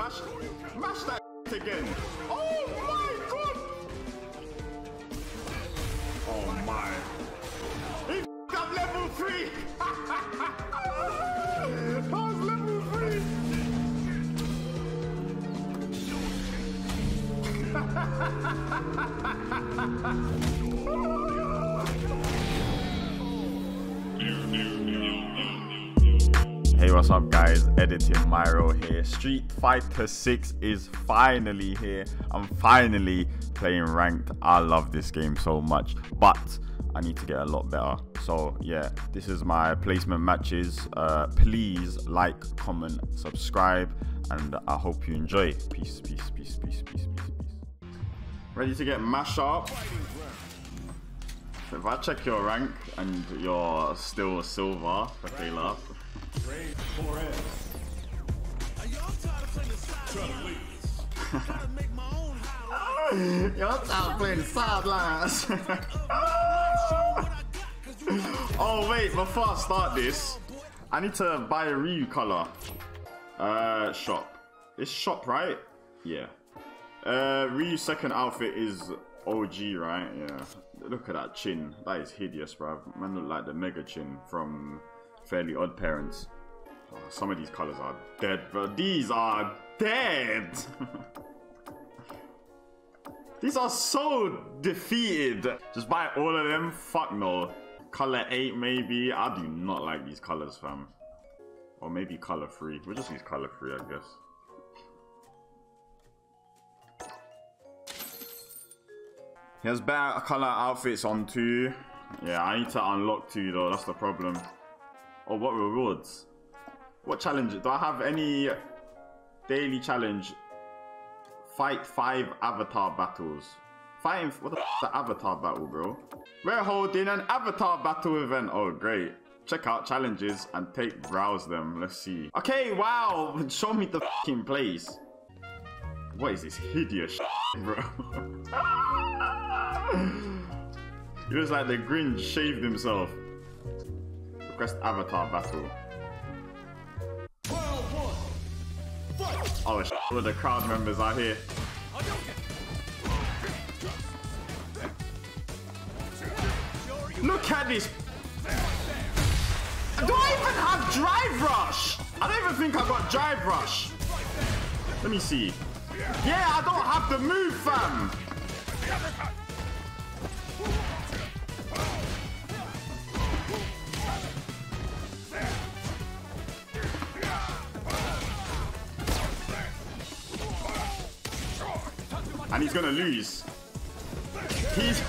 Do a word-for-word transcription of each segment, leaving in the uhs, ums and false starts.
mash, mash that again. Oh my god! Oh my. He's at level three! How's level three? Hey, what's up guys, Editing Miirio here. Street Fighter six is finally here. I'm finally playing ranked. I love this game so much, but I need to get a lot better. So yeah, this is my placement matches. Uh, please like, comment, subscribe, and I hope you enjoy. Peace, peace, peace, peace, peace, peace, peace. Ready to get mashed up. If I check your rank and you're still silver, okay, love. You're tired of playing sidelines. Oh wait, before I start this, I need to buy a Ryu color. Uh, shop. It's shop, right? Yeah. Uh, Ryu's second outfit is O G, right? Yeah. Look at that chin. That is hideous, bruv. Man look like the mega chin from Fairly Odd Parents. Oh, some of these colors are dead, but these are dead. These are so defeated. Just buy all of them? Fuck no. Color eight maybe. I do not like these colors, fam. Or maybe color three. We'll just use color three, I guess. He has better color outfits on two. Yeah, I need to unlock two though. That's the problem. Oh, what rewards? What challenge? Do I have any daily challenge? Fight five avatar battles. Fighting. What the f is the avatar battle, bro? We're holding an avatar battle event. Oh, great. Check out challenges and take browse them. Let's see. Okay, wow. Show me the fucking place. What is this hideous shit, bro? It was like the Grinch shaved himself. Request avatar battle. Oh shit, all the crowd members are here. Look at this. Do I even have drive rush? I don't even think I got drive rush. Let me see. Yeah, I don't have the move, fam. And he's gonna lose. He's, he's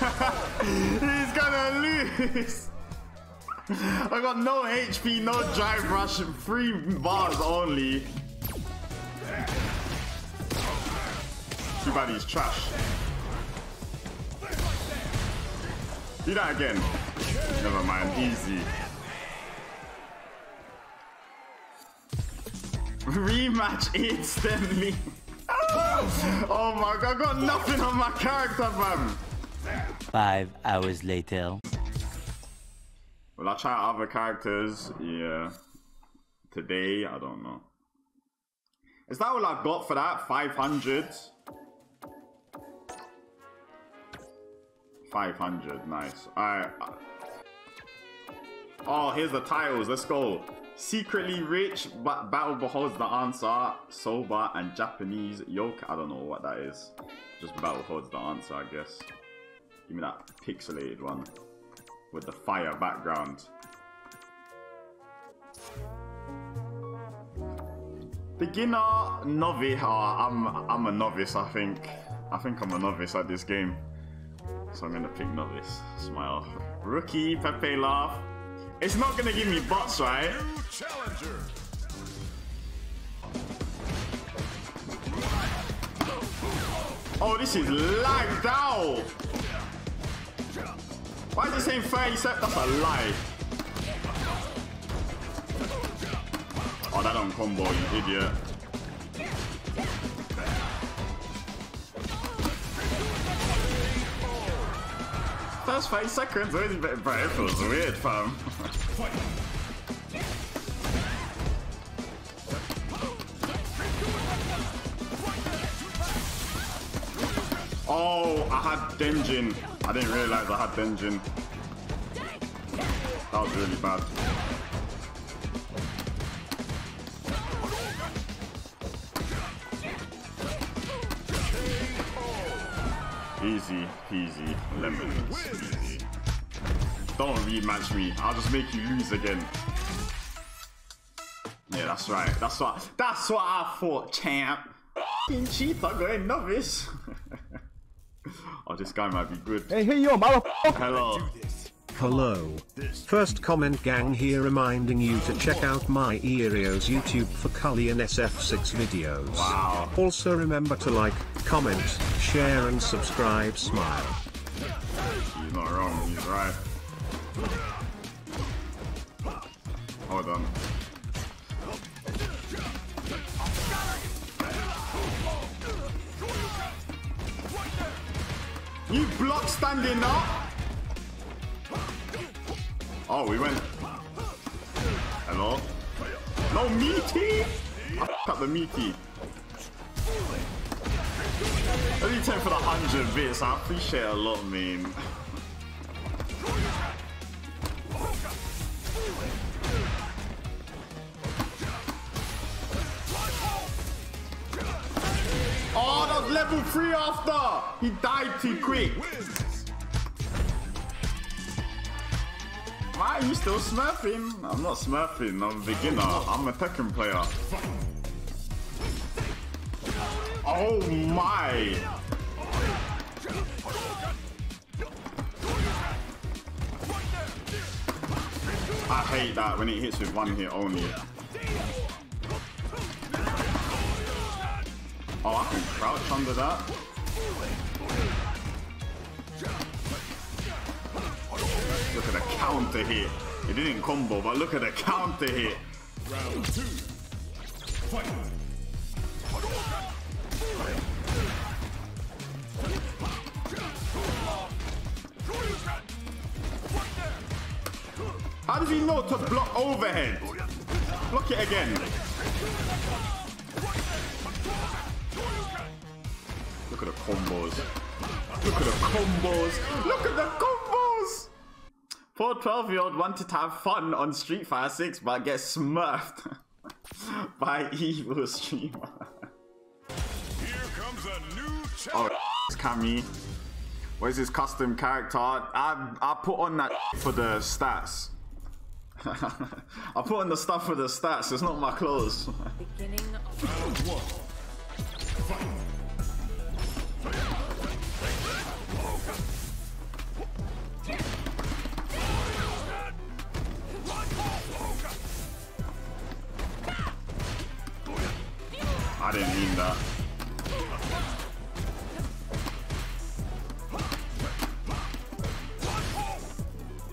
gonna lose. I got no H P, no drive rush, three bars only. Too bad he's trash. Do that again. Never mind, easy. Rematch instantly. Oh my god, I got nothing on my character, fam. Five hours later. Will I try other characters? Yeah. Today, I don't know. Is that all I got for that? five hundred? five hundred, nice. Alright. Oh, here's the titles. Let's go. Secretly rich, but battle beholds the answer. Soba and Japanese yoke. I don't know what that is. Just battle holds the answer, I guess. Give me that pixelated one with the fire background. Beginner, novice. Oh, I'm I'm a novice. I think. I think I'm a novice at this game. So I'm gonna pick novice. Smile. Rookie, Pepe laugh. It's not gonna give me bots, right? Oh, this is lagged out. Why is it saying thirty-seven? That's a lie. Oh, that don't combo, you idiot. First five seconds, always better, but it feels weird, fam. Oh, I had Denjin. I didn't realize I had Denjin. That was really bad. Easy, easy, lemons. Easy. Don't rematch me. I'll just make you lose again. Yeah, that's right. That's what. That's what I thought, champ. Fucking cheater, going novice. Oh, this guy might be good. Hey, hey, yo, motherfucker. Hello. Hello. First comment, gang. Here, reminding you to check out my Miirio's YouTube for Cully and S F six videos. Wow. Also, remember to like, comment, share, and subscribe. Smile. He's not wrong. He's right. Hold on. You block standing up. Oh, we went. Hello. No meaty. I f***ed up the meaty. Only ten for the hundred bits. I appreciate it a lot, man. Oh, that was level three after! He died too quick! Why are you still smurfing? I'm not smurfing, I'm a beginner. I'm a Tekken player. Oh my! I hate that when it hits with one hit only. Oh, I can crouch under that. Look at the counter hit. It didn't combo, but look at the counter hit. Round two. Fight. How does he know to block overhead? Block it again. Look at the combos. Look at the combos. Look at the combos. Poor twelve year old wanted to have fun on Street Fighter six but gets smurfed by evil streamer. Here comes a new challenge. Oh, it's Cammy. What is his custom character? I I put on that for the stats. I put on the stuff for the stats. It's not my clothes. Beginning of round one. I didn't mean that.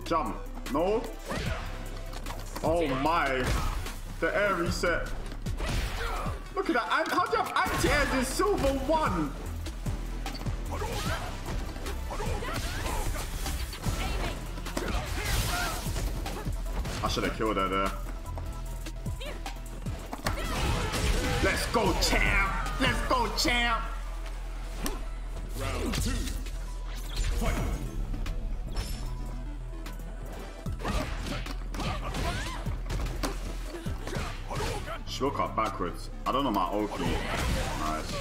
Jump. No. Oh my. The air reset. Look at that. And how do you have anti-air this silver one? I should have killed her there. Let's go, champ! Let's go, champ! Round two. Fight. She look up backwards. I don't know my Oki. Nice.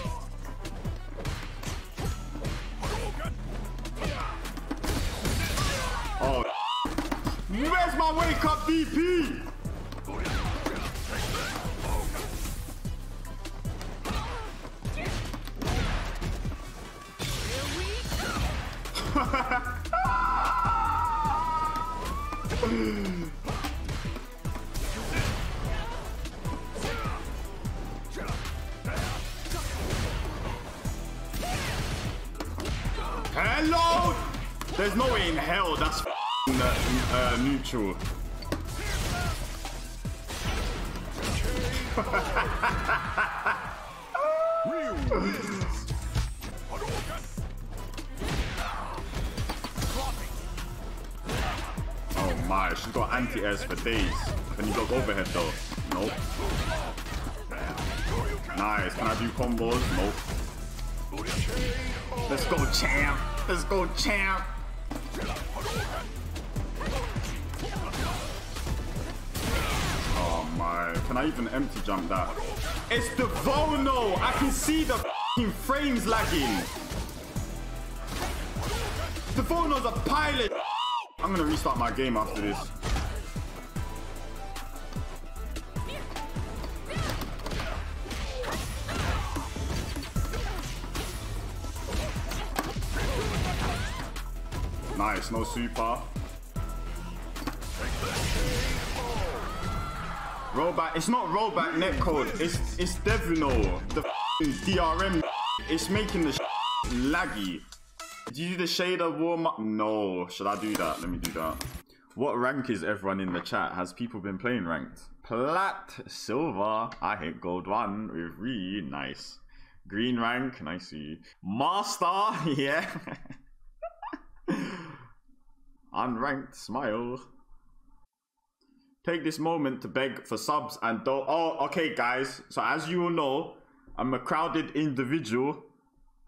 Oh, where's my wake up B P? Hello! There's no way in hell that's f***ing uh, uh, neutral. Oh my, she's got anti-airs for days. Can you block overhead though? Nope. Nice, can I do combos? Nope. Let's go, champ. Let's go, champ. Oh my, can I even empty jump that? It's the Devono. I can see the f***ing frames lagging. The Devono's a pilot. I'm gonna restart my game after this. Nice, no super. Robot, it's not robot netcode, it's it's Devono. The D R M, it's making the laggy. Do you do the shader warm up? No, should I do that? Let me do that. What rank is everyone in the chat? Has people been playing ranked? Plat, silver. I hit gold one with Ryu. Nice. Green rank, nice. Master, yeah. Unranked, smile. Take this moment to beg for subs and don't. Oh, okay, guys. So as you all know, I'm a crowded individual,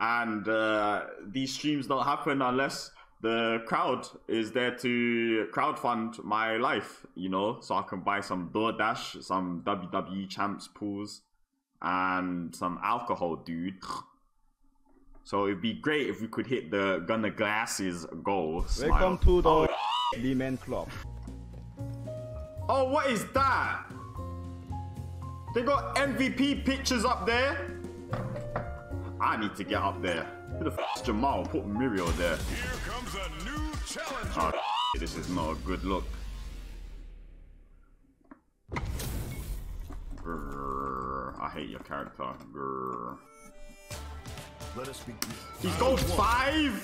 and uh, these streams don't happen unless the crowd is there to crowdfund my life, you know, so I can buy some DoorDash, some W W E Champs pools, and some alcohol, dude. So it'd be great if we could hit the Gunner Glasses goal. Smile. Welcome to the oh, Lehman Club. Oh, what is that? They got M V P pictures up there? I need to get up there. Who the f*** is Jamal? Put Miirio there. Here comes a new challenger. Oh, this is not a good look. Grrr, I hate your character. Grrr. Let us begin. He's gold five.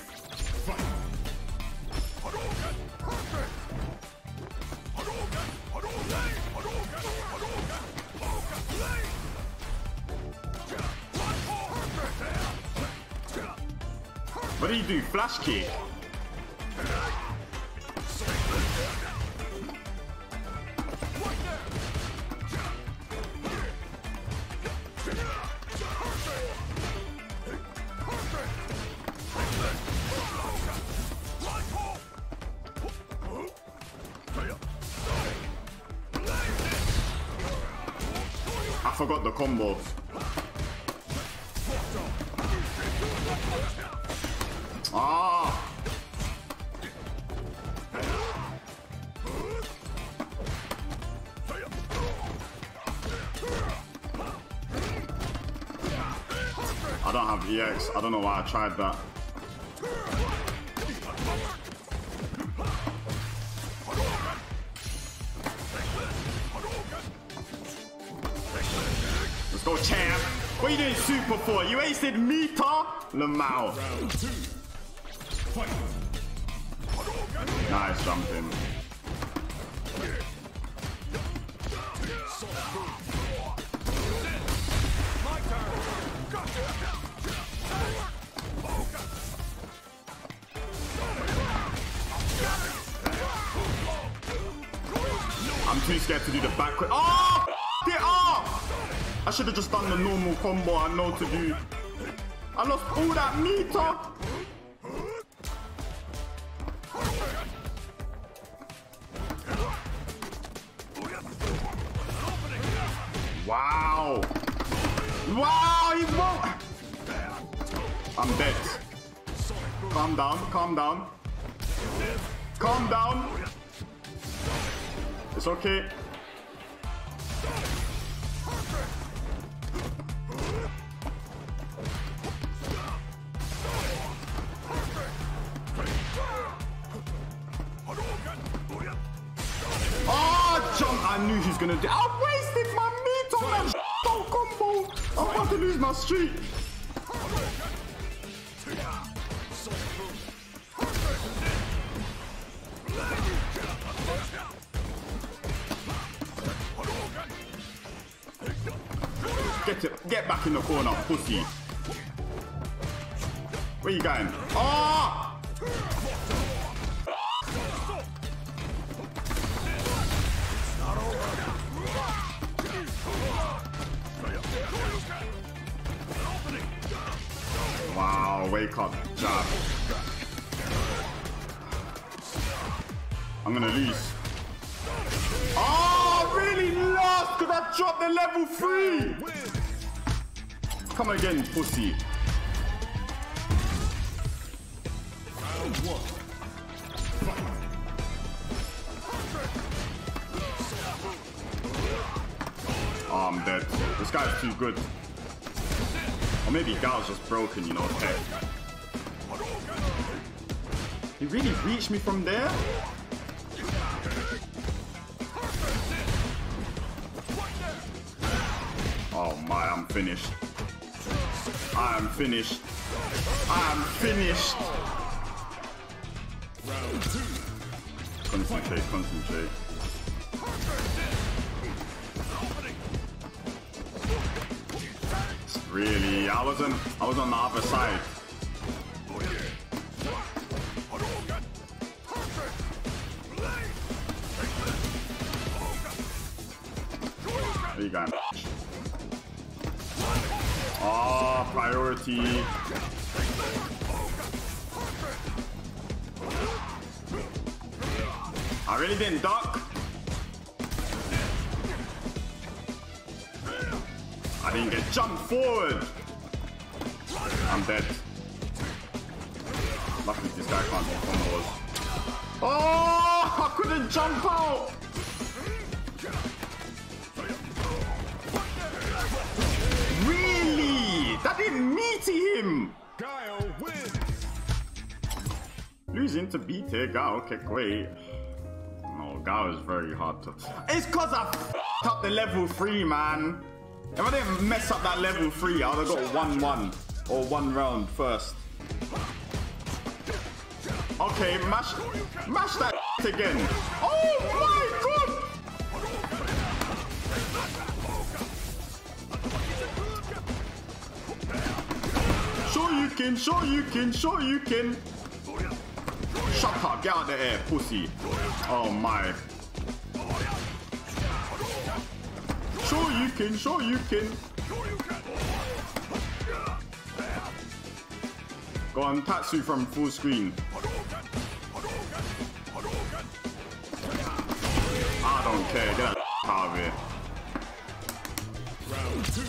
What do you do? Flash kick. I forgot the combo. Ah! I don't have E X. I don't know why I tried that. Go champ! What are you doing super for? You wasted meter? Lamau. Nice jumping. I'm too scared to do the backward. Oh! Get off! I should have just done the normal combo I know to do. I lost all that meter. Wow. Wow, he won't. I'm dead. Calm down, calm down. Calm down. It's okay. I knew he was gonna do. I wasted my meat on that sh*t combo. I'm about to lose my streak. Get it. Get back in the corner, pussy. Where you going? Ah! Oh! Wow. wake up, jab. I'm gonna lose. Oh, I really lost because I dropped the level three. Come again, pussy. Oh, I'm dead. This guy's too good. Or maybe Gal's just broken, you know. Okay. He really reached me from there? Oh my, I'm finished. I am finished. I am finished. Concentrate, concentrate. Really, I wasn't I was on the other side. There you go. Oh, priority. I really didn't duck. I didn't get jumped forward. I'm dead. Luckily this guy can't get combos. Oh, I couldn't jump out. Really? That didn't meaty him. Losing to B T Gao, okay, great. No, Gao is very hard to. It's cause I f***ed up the level three, man. If I didn't mess up that level three, I would have got one one or one round first. Okay, mash, mash that again. Oh my god! Sure you can, sure you can, sure you can. Shut up, get out of the air, pussy. Oh my. Sure you can, sure you can. Go on, Tatsu from full screen. I don't care, get that out of here. Round two.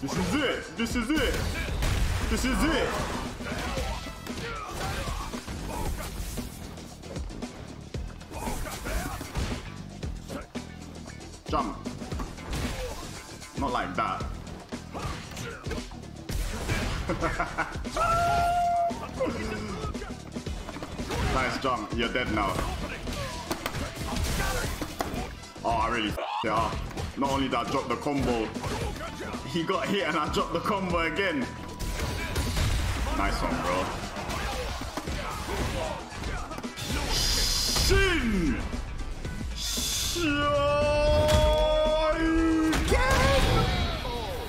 This is it! This is it! This is it! Jump! Not like that. Nice jump. You're dead now. Oh, I really f***ed it up. Not only did I drop the combo, he got hit and I dropped the combo again. Nice one, bro. Shin Shoooo!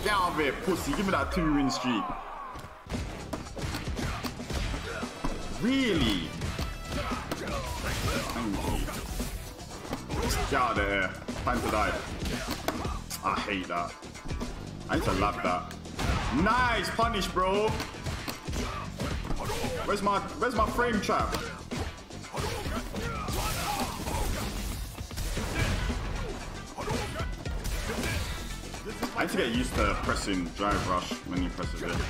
Get out of here, pussy. Give me that two win streak. Really? Get out of there. Time to die. I hate that. I need to lap that. Nice punish, bro. Where's my where's my frame trap? I need to get used to pressing drive rush when you press it in.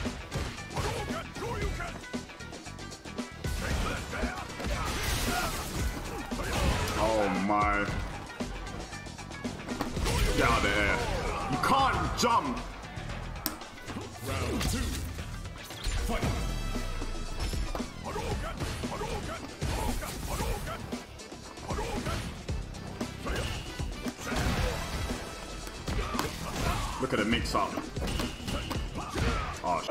Oh my. Get out of there. You can't jump! Round two. Fight. Look at the mix up. Oh,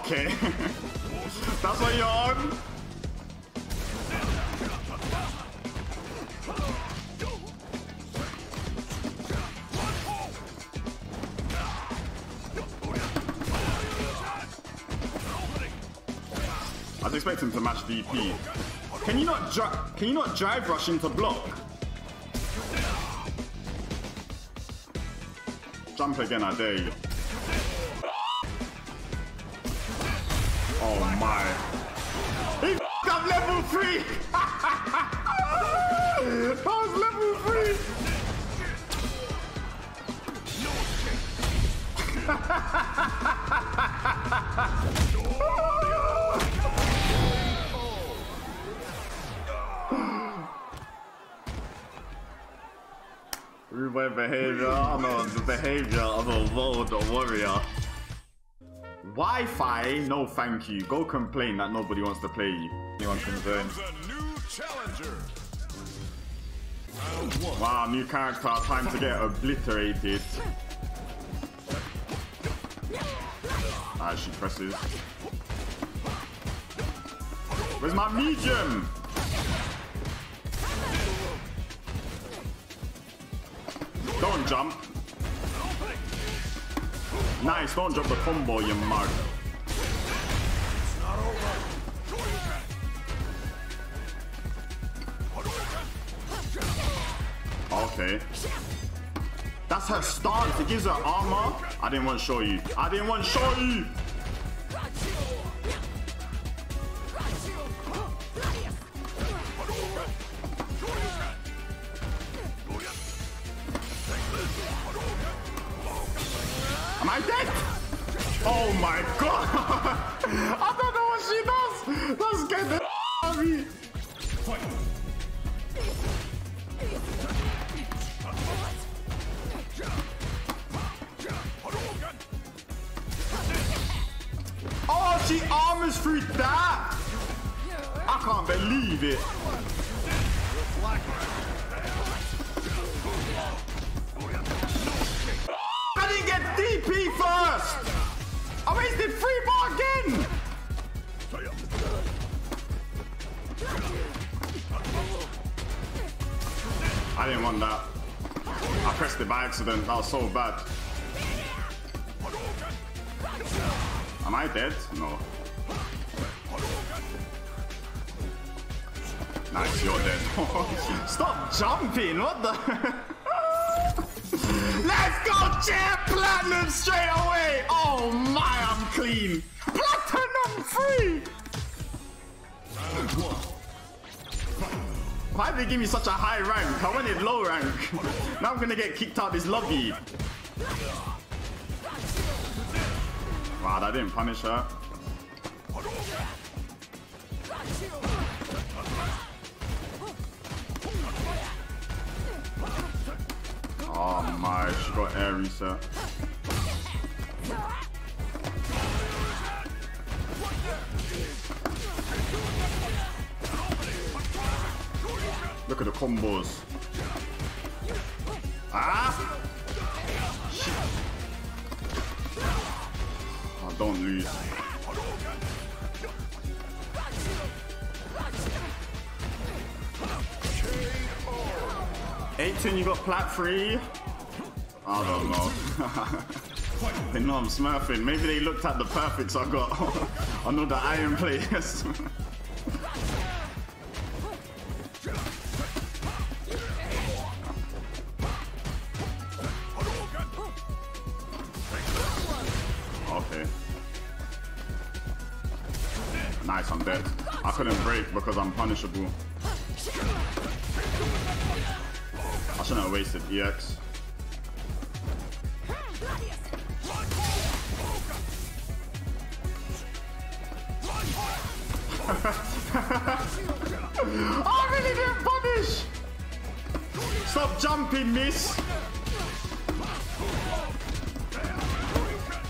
okay. That's what you're on? I'd expect him to match D P. Can you not dri can you not drive rush into block? Jump again, I dare you. Oh my. He f***ed up level three! That was level three! Rewind behavior, I'm on the behavior of a world warrior. Wi-Fi? No thank you. Go complain that nobody wants to play you. Anyone concerned? Wow, new character. Time to get obliterated. Ah, she presses. Where's my medium? Don't jump. Nice, don't drop the combo, you mug. Okay. That's her stance, it gives her armor. I didn't want to show you. I didn't want to show you! Am I dead? Oh my god! I don't know what she does! That scared the out of me! Oh, she armors through that! I can't believe it! D P first! I wasted three more again! I didn't want that. I pressed it by accident, that was so bad. Am I dead? No. Nice, you're dead. Stop jumping, what the... Let's go, champ! Platinum straight away! Oh my, I'm clean! Platinum free! Why did they give me such a high rank? I wanted low rank. Now I'm gonna get kicked out of this lobby. Wow, that didn't punish her. Oh my, she got air reset. Look at the combos. Ah! Oh, don't lose. eighteen, you got plat free. I don't know. They know I'm smurfing. Maybe they looked at the perfects I got. I know the iron players. Okay. Nice, I'm dead. I couldn't break because I'm punishable. I shouldn't have wasted E X. I really didn't punish! Stop jumping, miss!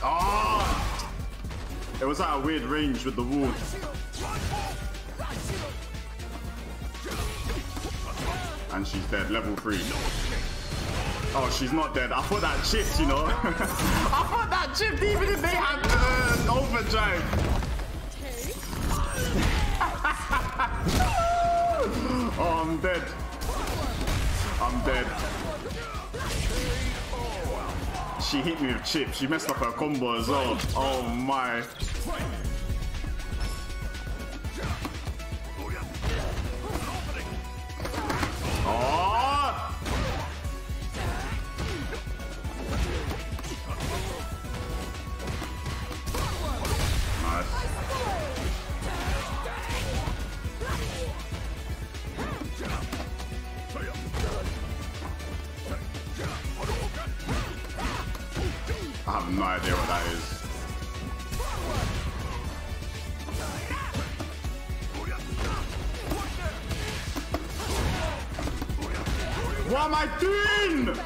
Oh! It was at a weird range with the wall. And she's dead, level three. Oh, she's not dead. I thought that chipped, you know. I thought that chipped even if they had uh, overdrive. Oh, I'm dead. I'm dead. She hit me with chips. She messed up her combo as well. Oh my. I have no idea what that is. What am I doing?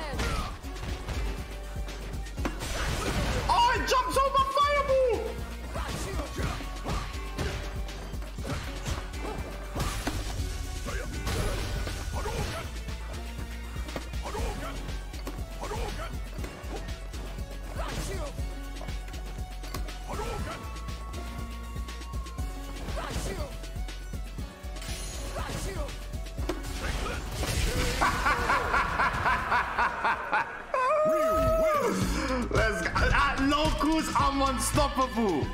Oh, it jumps over fireball! Let's go. At no cause, I'm unstoppable.